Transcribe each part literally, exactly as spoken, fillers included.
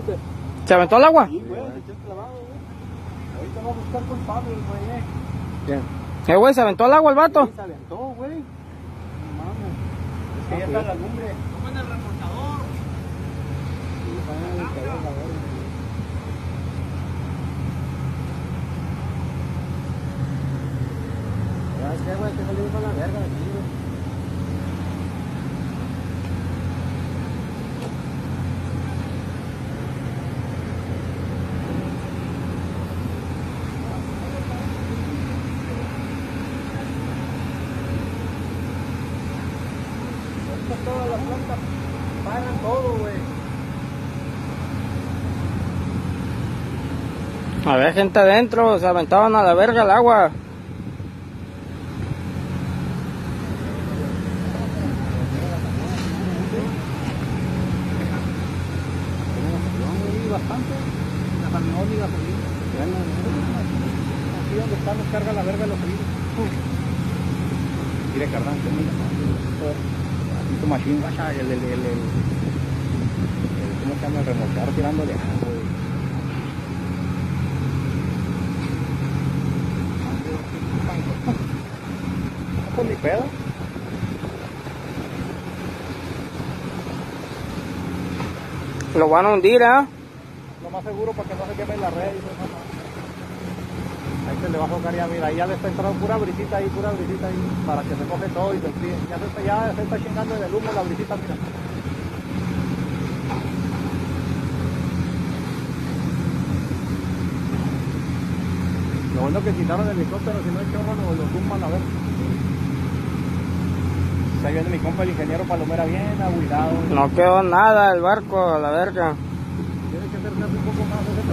¿viste? ¿Se aventó al agua? Sí, güey, se echó clavado, güey. Ahorita va a buscar con Pablo, güey. Bien. ¿Qué, güey? ¿Se aventó al agua el vato? Sí, se aventó, güey. No mames. Es que ya está la lumbre. ¿Cómo en el remolcador? Sí, está en el remolcador, güey. ¿Sabes qué, güey? Te salí con la verga de aquí, güey. Toda la planta, paran todo, güey. Había gente adentro, se aventaban a la verga el agua. Bastante, la camión iba a salir. Aquí donde estamos carga la verga de los heridos. Mire, cargan, que mira. Aquí tu machín, vaya, el, el, el, el, el, ¿cómo se llama? El remolcador tirándole agua. Con mi pedo. Lo van a hundir, ¿ah? ¿Eh? Más seguro para que no se queme la red. Ahí se le va a tocar ya, mira, ahí ya le está entrando pura brisita ahí, pura brisita ahí, para que se coge todo y se enfríe. Ya se está, ya se está chingando en el humo la brisita, mira. Lo bueno que quitaron el helicóptero, si no el chorro lo, lo tumban a ver. Está viendo mi compa el ingeniero Palomera bien aguilado. No quedó nada el barco a la verga.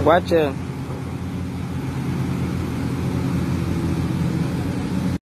Guache.